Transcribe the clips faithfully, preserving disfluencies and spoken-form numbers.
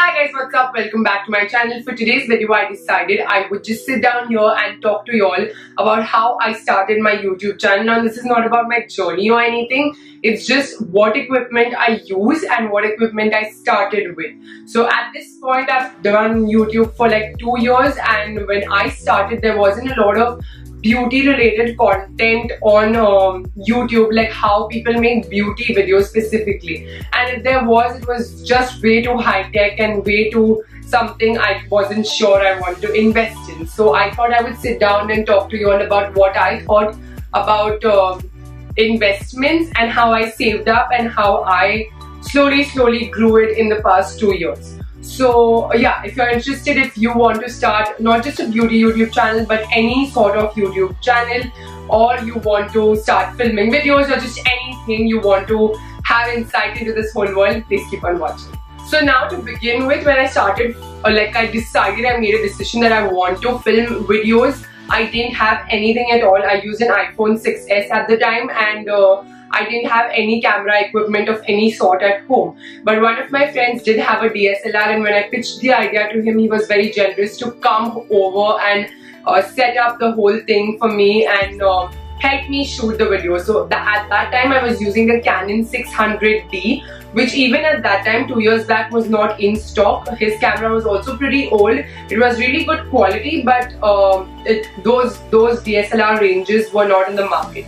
Hi guys, what's up? Welcome back to my channel. For today's video, I decided I would just sit down here and talk to y'all about how I started my YouTube channel. Now, this is not about my journey or anything. It's just what equipment I use and what equipment I started with. So at this point, I've done YouTube for like two years and when I started, there wasn't a lot of beauty related content on um, YouTube, like how people make beauty videos specifically, and if there was, it was just way too high tech and way too something I wasn't sure I wanted to invest in. So I thought I would sit down and talk to you all about what I thought about um, investments and how I saved up and how I slowly slowly grew it in the past two years. So yeah, if you're interested, if you want to start not just a beauty YouTube channel but any sort of YouTube channel, or you want to start filming videos, or just anything you want to have insight into this whole world, please keep on watching. So now, to begin with, when I started, or like I decided, I made a decision that I want to film videos, I didn't have anything at all. I used an iPhone six S at the time, and uh, I didn't have any camera equipment of any sort at home. But one of my friends did have a D S L R, and when I pitched the idea to him, he was very generous to come over and uh, set up the whole thing for me and uh, help me shoot the video. So the, at that time, I was using a Canon six hundred D, which even at that time, two years back, was not in stock. His camera was also pretty old. It was really good quality, but uh, it, those, those D S L R ranges were not in the market.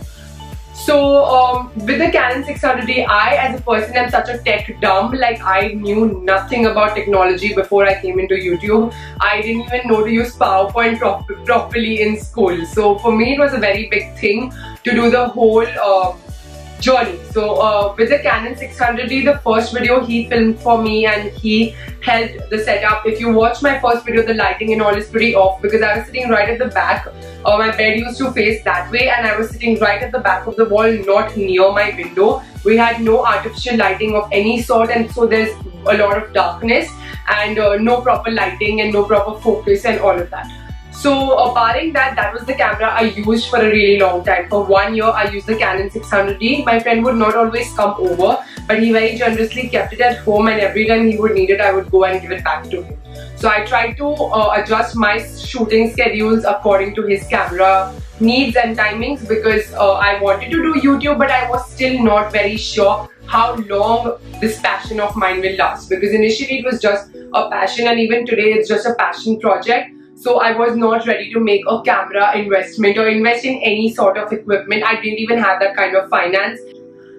So um, with the Canon six hundred D, I as a person am such a tech dumb. Like, I knew nothing about technology before I came into YouTube. I didn't even know to use PowerPoint prop properly in school. So for me, it was a very big thing to do the whole uh, journey. So uh, with the Canon six hundred D, the first video he filmed for me and he helped the setup. If you watch my first video, the lighting and all is pretty off because I was sitting right at the back. Uh, my bed used to face that way and I was sitting right at the back of the wall, not near my window. We had no artificial lighting of any sort, and so there's a lot of darkness and uh, no proper lighting and no proper focus and all of that. So uh, barring that, that was the camera I used for a really long time. For one year, I used the Canon six hundred D. My friend would not always come over, but he very generously kept it at home, and every time he would need it, I would go and give it back to him. So I tried to uh, adjust my shooting schedules according to his camera needs and timings, because uh, I wanted to do YouTube, but I was still not very sure how long this passion of mine will last, because initially it was just a passion, and even today it's just a passion project. So I was not ready to make a camera investment or invest in any sort of equipment. I didn't even have that kind of finance.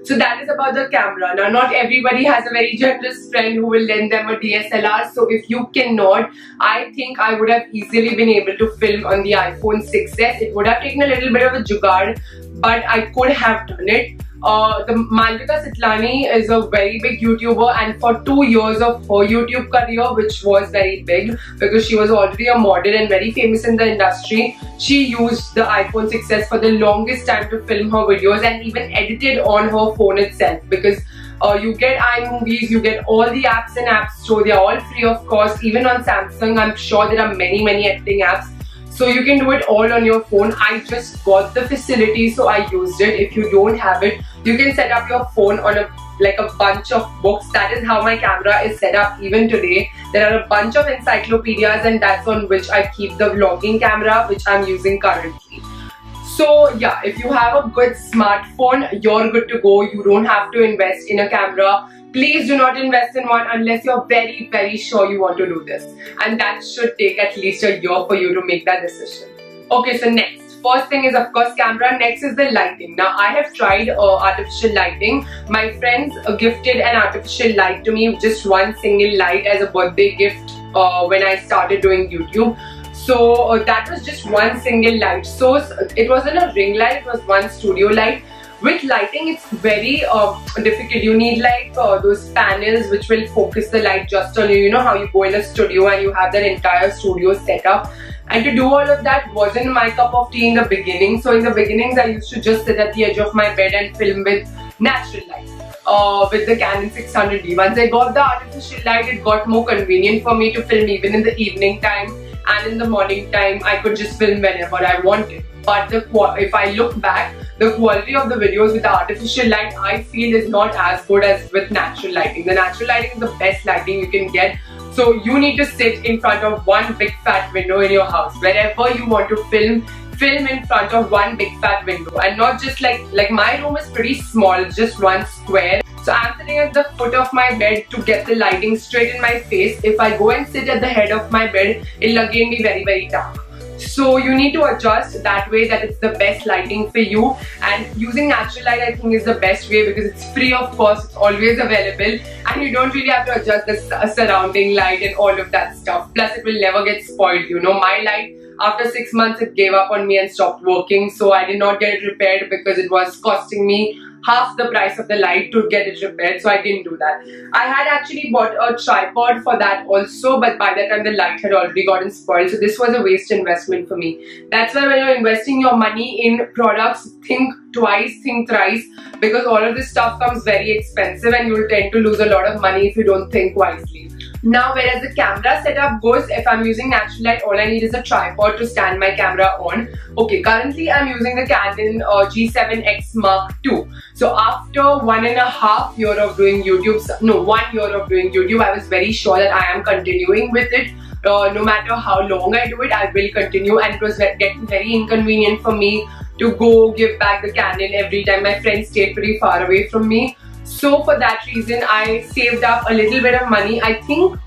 So that is about the camera. Now, not everybody has a very generous friend who will lend them a D S L R. So if you cannot, I think I would have easily been able to film on the iPhone six S. It would have taken a little bit of a jugaad, but I could have done it. Uh, the Malvika Sitlani is a very big YouTuber, and for two years of her YouTube career, which was very big because she was already a model and very famous in the industry, she used the iPhone six S for the longest time to film her videos and even edited on her phone itself, because uh, you get iMovies, you get all the apps in App Store, they're all free of cost. Even on Samsung, I'm sure there are many many editing apps. So you can do it all on your phone. I just got the facility, so I used it. If you don't have it, you can set up your phone on a like a bunch of books. That is how my camera is set up even today. There are a bunch of encyclopedias, and that's on which I keep the vlogging camera, which I'm using currently. So yeah, if you have a good smartphone, you're good to go. You don't have to invest in a camera. Please do not invest in one unless you're very, very sure you want to do this. And that should take at least a year for you to make that decision. Okay, so next. First thing is, of course, camera. Next is the lighting. Now, I have tried uh, artificial lighting. My friends uh, gifted an artificial light to me, just one single light as a birthday gift uh, when I started doing YouTube. So uh, that was just one single light. So it wasn't a ring light, it was one studio light. With lighting, it's very uh, difficult. You need like uh, those panels which will focus the light just on you. You know how you go in a studio and you have that entire studio set up. And to do all of that wasn't my cup of tea in the beginning. So in the beginnings, I used to just sit at the edge of my bed and film with natural light uh, with the Canon six hundred D. Once I got the artificial light, it got more convenient for me to film even in the evening time and in the morning time. I could just film whenever I wanted. But the if I look back, the quality of the videos with the artificial light, I feel, is not as good as with natural lighting. The natural lighting is the best lighting you can get So you need to sit in front of one big fat window in your house. Wherever you want to film, film in front of one big fat window, and not just like, like my room is pretty small, just one square. So I'm sitting at the foot of my bed to get the lighting straight in my face. If I go and sit at the head of my bed, it'll again be very, very dark. So you need to adjust that way that it's the best lighting for you, and using natural light I think is the best way because it's free of cost, it's always available, and you don't really have to adjust the surrounding light and all of that stuff. Plus it will never get spoiled, you know. My light, after six months it gave up on me and stopped working, so I did not get it repaired because it was costing me half the price of the light to get it repaired, so I didn't do that. I had actually bought a tripod for that also, but by that time the light had already gotten spoiled, so this was a waste investment for me. That's why when you're investing your money in products, think twice, think thrice, because all of this stuff comes very expensive and you'll tend to lose a lot of money if you don't think wisely. Now, whereas the camera setup goes, if I'm using natural light, all I need is a tripod to stand my camera on. Okay, currently I'm using the Canon uh, G seven X Mark two. So after one and a half year of doing YouTube, no, one year of doing YouTube, I was very sure that I am continuing with it. Uh, no matter how long I do it, I will continue, and it was getting very inconvenient for me to go give back the Canon every time. My friends stayed pretty far away from me. So for that reason, I saved up a little bit of money. I think,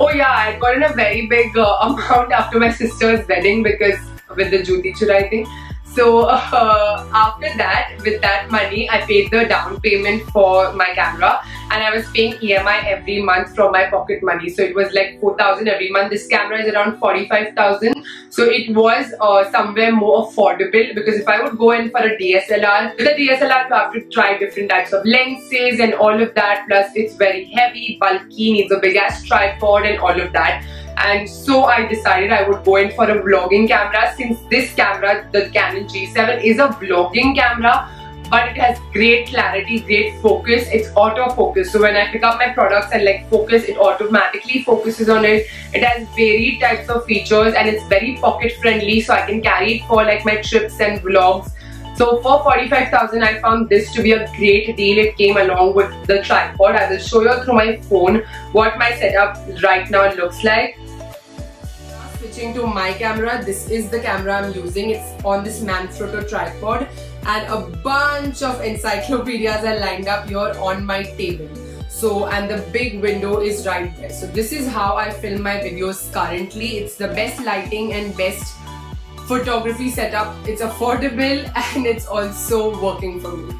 oh yeah, I got in a very big uh, amount after my sister's wedding, because with the Jyoti Churai thing. So uh, after that, with that money, I paid the down payment for my camera, and I was paying E M I every month from my pocket money. So it was like four thousand every month. This camera is around forty-five thousand. So it was uh, somewhere more affordable, because if I would go in for a D S L R, with a D S L R you have to try different types of lenses and all of that. Plus it's very heavy, bulky, needs a big ass tripod and all of that. And so I decided I would go in for a vlogging camera, since this camera, the Canon G seven, is a vlogging camera, but it has great clarity, great focus. It's autofocus, so when I pick up my products and like focus, it automatically focuses on it. It has varied types of features, and it's very pocket friendly, so I can carry it for like my trips and vlogs. So for forty-five thousand, I found this to be a great deal. It came along with the tripod. I will show you through my phone what my setup right now looks like. Switching to my camera, this is the camera I'm using. It's on this Manfrotto tripod, and a bunch of encyclopedias are lined up here on my table. So, and the big window is right there. So this is how I film my videos currently. It's the best lighting and best photography setup. It's affordable, and it's also working for me.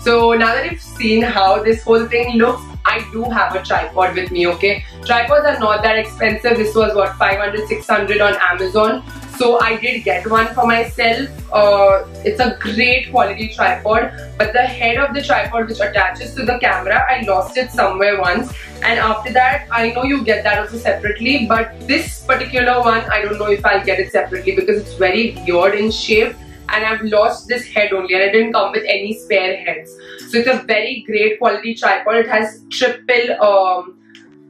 So now that you've seen how this whole thing looks, I do have a tripod with me, okay? Tripods are not that expensive. This was what, five hundred, six hundred on Amazon. So I did get one for myself. Uh, it's a great quality tripod, but the head of the tripod which attaches to the camera, I lost it somewhere once. And after that, I know you get that also separately, but this particular one, I don't know if I'll get it separately because it's very weird in shape. And I've lost this head only, and it didn't come with any spare heads. So it's a very great quality tripod. It has triple um,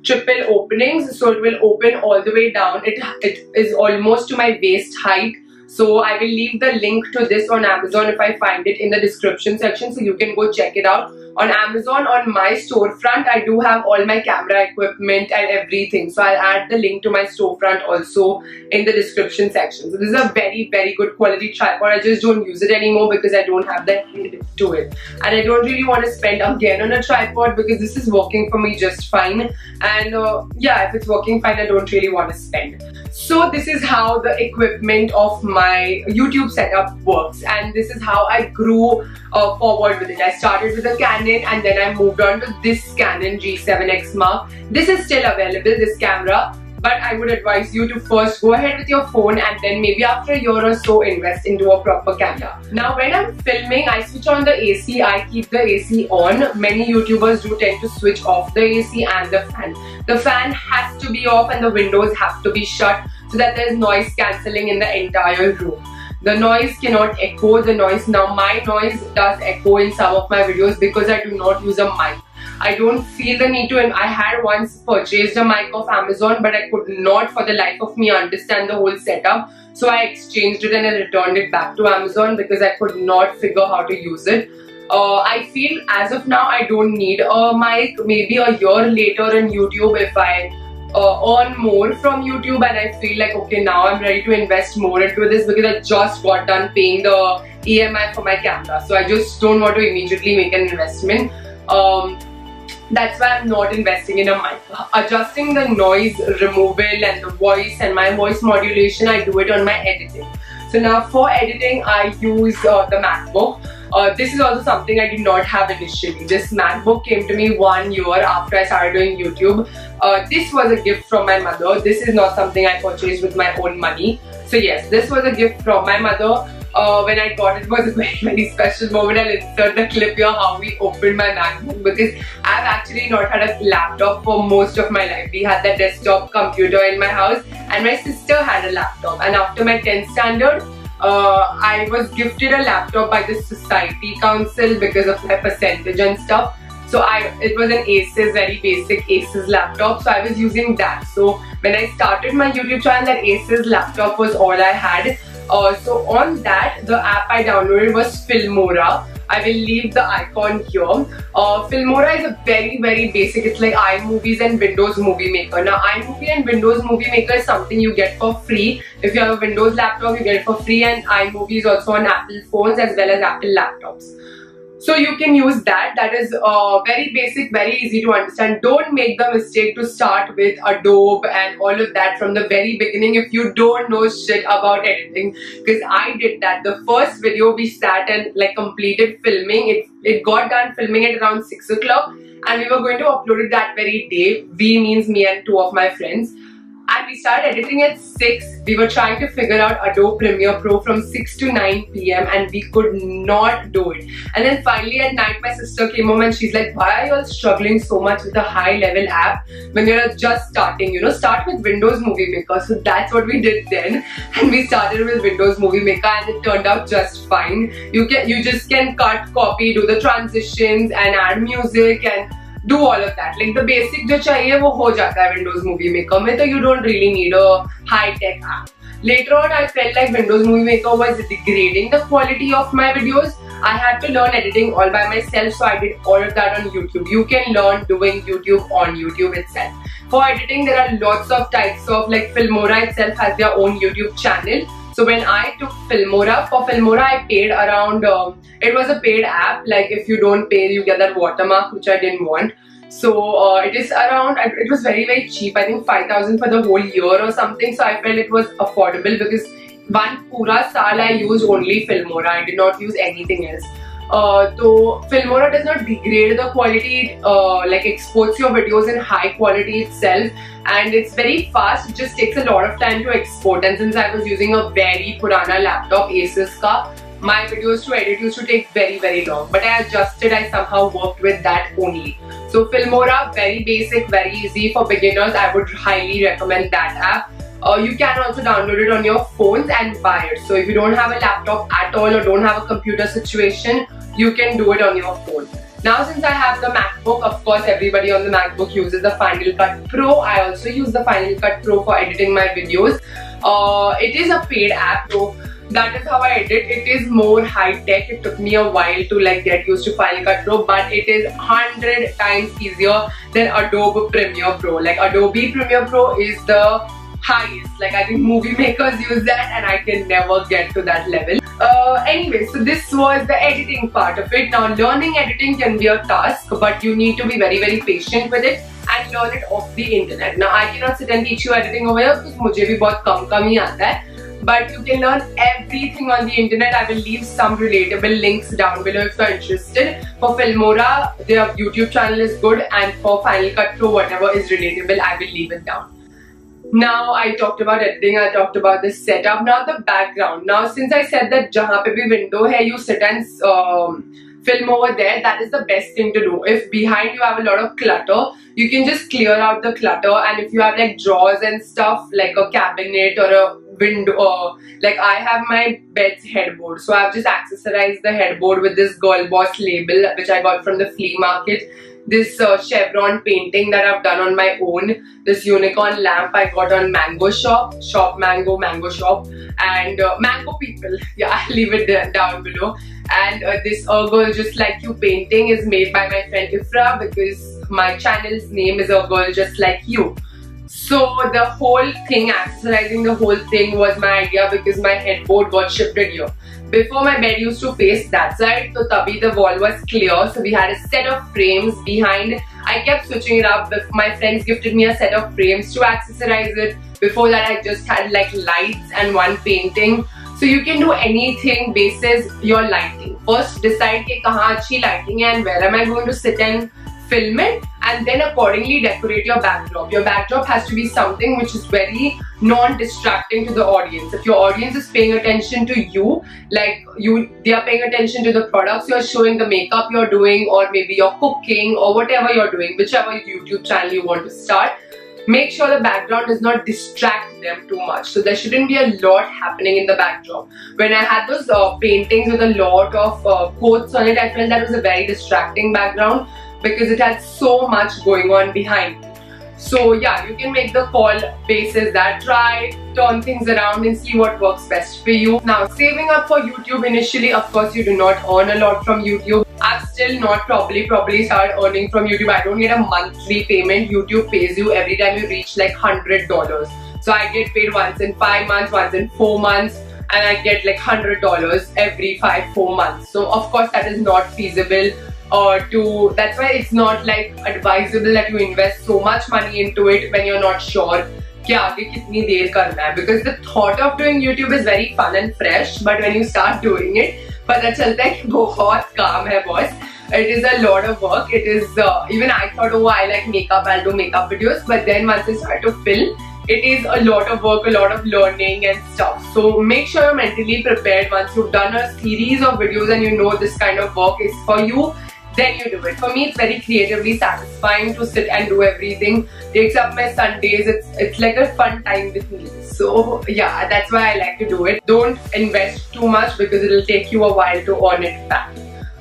triple openings, so it will open all the way down. It, it is almost to my waist height. So I will leave the link to this on Amazon if I find it in the description section, so you can go check it out. On Amazon, on my storefront, I do have all my camera equipment and everything. So I'll add the link to my storefront also in the description section. So this is a very, very good quality tripod. I just don't use it anymore because I don't have the head to it. And I don't really want to spend again on a tripod because this is working for me just fine. And uh, yeah, if it's working fine, I don't really want to spend. So this is how the equipment of my YouTube setup works. And this is how I grew uh, forward with it. I started with a Canon, and then I moved on to this Canon G seven X Mark. This is still available, this camera, but I would advise you to first go ahead with your phone and then maybe after a year or so invest into a proper camera. Now when I'm filming, I switch on the A C, I keep the A C on. Many YouTubers do tend to switch off the A C and the fan. The fan has to be off and the windows have to be shut so that there's noise cancelling in the entire room. The noise cannot echo, the noise, now my noise does echo in some of my videos because I do not use a mic. I don't feel the need to, and I had once purchased a mic off Amazon, but I could not for the life of me understand the whole setup. So I exchanged it and I returned it back to Amazon because I could not figure how to use it. Uh, I feel as of now I don't need a mic. Maybe a year later on YouTube, if I uh, earn more from YouTube and I feel like, okay, now I'm ready to invest more into this, because I just got done paying the E M I for my camera, so I just don't want to immediately make an investment. Um, that's why I'm not investing in a mic. Adjusting the noise removal and the voice and my voice modulation, I do it on my editing. So now for editing I use uh, the MacBook. Uh, this is also something I did not have initially. This MacBook came to me one year after I started doing YouTube. Uh, this was a gift from my mother. This is not something I purchased with my own money. So yes, this was a gift from my mother. Uh, when I got it, it was a very, very special moment. I'll insert the clip here how we opened my MacBook, because I've actually not had a laptop for most of my life. We had that desktop computer in my house and my sister had a laptop, and after my tenth standard, Uh, I was gifted a laptop by the society council because of my percentage and stuff. So I, it was an Asus, very basic Asus laptop. So I was using that. So when I started my YouTube channel, that Asus laptop was all I had. Uh, so on that, the app I downloaded was Filmora. I will leave the icon here. Uh, Filmora is a very, very basic. It's like iMovies and Windows Movie Maker. Now, iMovie and Windows Movie Maker is something you get for free. If you have a Windows laptop, you get it for free, and iMovie is also on Apple phones as well as Apple laptops. So you can use that. That is uh, very basic, very easy to understand. Don't make the mistake to start with Adobe and all of that from the very beginning if you don't know shit about editing, because I did that. The first video we sat and like completed filming, it, it got done filming at around six o'clock, and we were going to upload it that very day. We means me and two of my friends. And we started editing at six. We were trying to figure out Adobe Premiere Pro from six to nine P M and we could not do it. And then finally at night my sister came home and she's like, why are you all struggling so much with a high level app when you're just starting? You know, start with Windows Movie Maker. So that's what we did then, and we started with Windows Movie Maker and it turned out just fine. You can, you just can cut, copy, do the transitions and add music and do all of that. Like the basic जो चाहिए वो हो जाता है Windows Movie Maker में, तो you don't really need a high-tech app. Later on, I felt like Windows Movie Maker was degrading the quality of my videos. I had to learn editing all by myself, so I did all of that on YouTube. You can learn doing YouTube on YouTube itself. For editing, there are lots of types of, like Filmora itself has their own YouTube channel. So when I took Filmora, for Filmora I paid around, um, it was a paid app, like if you don't pay you get that watermark, which I didn't want. So uh, it is around, it was very very cheap, I think five thousand for the whole year or something. So I felt it was affordable, because one pura saal I used only Filmora, I did not use anything else. Uh, so Filmora does not degrade the quality, uh, like exports your videos in high quality itself, and it's very fast. It just takes a lot of time to export, and since I was using a very purana laptop, Asus ka, my videos to edit used to take very very long, but I adjusted, I somehow worked with that only. So Filmora, very basic, very easy for beginners. I would highly recommend that app. Uh, you can also download it on your phones and buy it. So if you don't have a laptop at all or don't have a computer situation, you can do it on your phone. Now since I have the MacBook, of course everybody on the MacBook uses the Final Cut Pro. I also use the Final Cut Pro for editing my videos. Uh, it is a paid app, so that is how I edit. It is more high tech. It took me a while to like get used to Final Cut Pro, but it is one hundred times easier than Adobe Premiere Pro. Like Adobe Premiere Pro is the highest, like I think movie makers use that and I can never get to that level. Uh, anyway, so this was the editing part of it. Now learning editing can be a task, but you need to be very very patient with it and learn it off the internet. Now I cannot sit and teach you editing over here because मुझे भी बहुत कम कम ही आता है. But you can learn everything on the internet. I will leave some relatable links down below if you are interested. For Filmora, their YouTube channel is good, and for Final Cut Pro, whatever is relatable, I will leave it down. Now I talked about editing, I talked about the setup. Now the background. Now since I said that jahan pe bhi window hai, you sit and um, film over there, that is the best thing to do. If behind you have a lot of clutter, you can just clear out the clutter, and if you have like drawers and stuff, like a cabinet or a window, uh, like I have my bed's headboard, so I've just accessorized the headboard with this Girl Boss label which I got from the flea market. this uh, chevron painting that I've done on my own. This unicorn lamp I got on Mango Shop, Shop Mango, Mango Shop, and uh, Mango People. Yeah, I'll leave it down below. And uh, this A Girl Just Like You painting is made by my friend Euphra, because my channel's name is A Girl Just Like You. So the whole thing, accessorizing the whole thing, was my idea, because my headboard got shifted here. Before, my bed used to face that side, so tabhi the wall was clear, so we had a set of frames behind. I kept switching it up. My friends gifted me a set of frames to accessorize it. Before that, I just had like lights and one painting. So you can do anything basis your lighting. First decide ke kahan achhi lighting hai and where am I going to sit and film it, and then accordingly decorate your backdrop. Your backdrop has to be something which is very non-distracting to the audience. If your audience is paying attention to you, like you, they are paying attention to the products you're showing, the makeup you're doing, or maybe you're cooking or whatever you're doing, whichever YouTube channel you want to start, make sure the background does not distract them too much. So there shouldn't be a lot happening in the backdrop. When I had those uh, paintings with a lot of uh, quotes on it, I felt that was a very distracting background, because it had so much going on behind. So yeah, you can make the call basis that. Try, turn things around and see what works best for you. Now, saving up for YouTube initially, of course you do not earn a lot from YouTube. I've still not probably probably started earning from YouTube. I don't get a monthly payment. YouTube pays you every time you reach like one hundred dollars. So I get paid once in five months, once in four months. And I get like one hundred dollars every five, four months. So of course that is not feasible. Or to, that's why it's not like advisable that you invest so much money into it when you're not sure कि आगे कितनी देर करना है, because the thought of doing YouTube is very fun and fresh, but when you start doing it पता चलता है कि बहुत काम है boss. It is a lot of work. It is uh, even I thought, oh, I like makeup, I'll do makeup videos, but then once I start to film, it is a lot of work, a lot of learning and stuff. So make sure you're mentally prepared. Once you've done a series of videos and you know this kind of work is for you, then you do it. For me, it's very creatively satisfying to sit and do everything. Takes up my Sundays. It's it's like a fun time with me. So yeah, that's why I like to do it. Don't invest too much, because it'll take you a while to earn it back.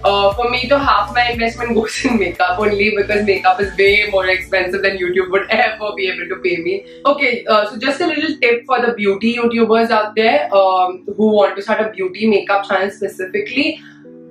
Uh, for me, to half my investment goes in makeup only, because makeup is way more expensive than YouTube would ever be able to pay me. Okay, uh, so just a little tip for the beauty YouTubers out there um, who want to start a beauty makeup channel specifically.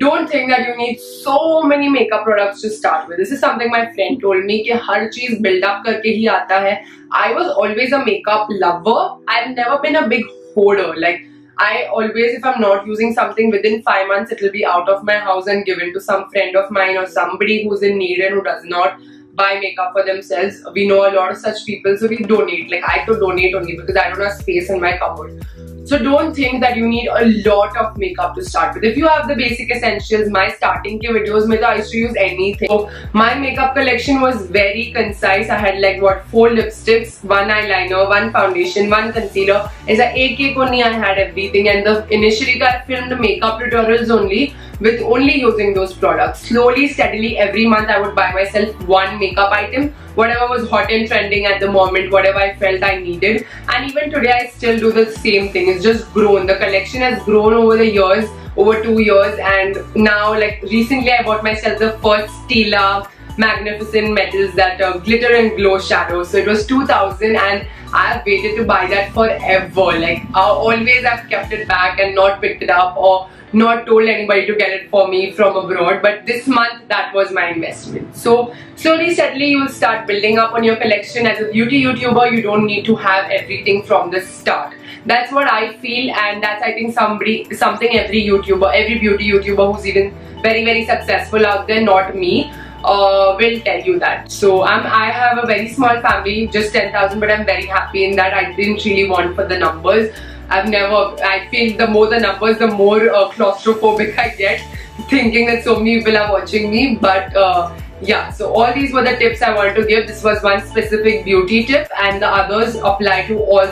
Don't think that you need so many makeup products to start with. This is something my friend told me, कि हर चीज build up करके ही आता है. I was always a makeup lover. I've never been a big hoarder. Like I always, if I'm not using something within five months, it'll be out of my house and given to some friend of mine or somebody who's in need and who does not buy makeup for themselves. We know a lot of such people, so we donate. Like I could donate only because I don't have space in my cupboard. So don't think that you need a lot of makeup to start with. If you have the basic essentials, my starting ke videos mein, I used to use anything. So my makeup collection was very concise. I had like what, four lipsticks, one eyeliner, one foundation, one concealer. It's like ek-ek only I had everything. And the initially I filmed makeup tutorials only, with only using those products. Slowly, steadily, every month I would buy myself one makeup item, whatever was hot and trending at the moment, whatever I felt I needed. And even today I still do the same thing. It's just grown. The collection has grown over the years, over two years. And now, like recently I bought myself the first Stila Magnificent Metals, that uh, glitter and glow shadow. So it was two thousand and I've waited to buy that forever. Like I always have kept it back and not picked it up or not told anybody to get it for me from abroad, but this month that was my investment. So slowly, steadily you will start building up on your collection. As a beauty YouTuber, you don't need to have everything from the start. That's what I feel, and that's I think somebody, something every YouTuber, every beauty YouTuber who's even very very successful out there, not me, Uh, will tell you that. So I'm, I have a very small family, just ten thousand, but I'm very happy in that. I didn't really want for the numbers. I've never, I feel the more the numbers, the more uh, claustrophobic I get, thinking that so many people are watching me. But uh, yeah, so all these were the tips I wanted to give. This was one specific beauty tip, and the others apply to all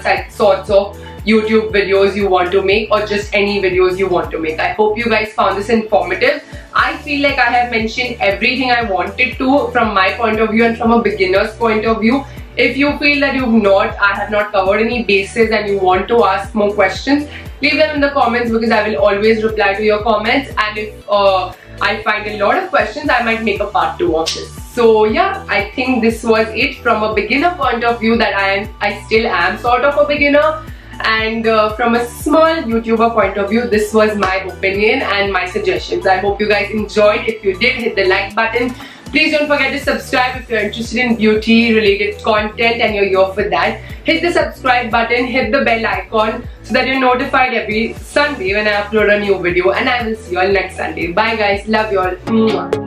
sorts of YouTube videos you want to make, or just any videos you want to make. I hope you guys found this informative. I feel like I have mentioned everything I wanted to from my point of view and from a beginner's point of view. If you feel that you've not, I have not covered any bases and you want to ask more questions, leave them in the comments, because I will always reply to your comments. And if uh, I find a lot of questions, I might make a part two of this. So yeah, I think this was it from a beginner point of view, that I am, I still am sort of a beginner. And uh, from a small YouTuber point of view, this was my opinion and my suggestions. I hope you guys enjoyed. If you did, hit the like button. Please don't forget to subscribe if you're interested in beauty related content and you're here for that. Hit the subscribe button, hit the bell icon so that you're notified every Sunday when I upload a new video, and I will see you all next Sunday. Bye guys, love you all.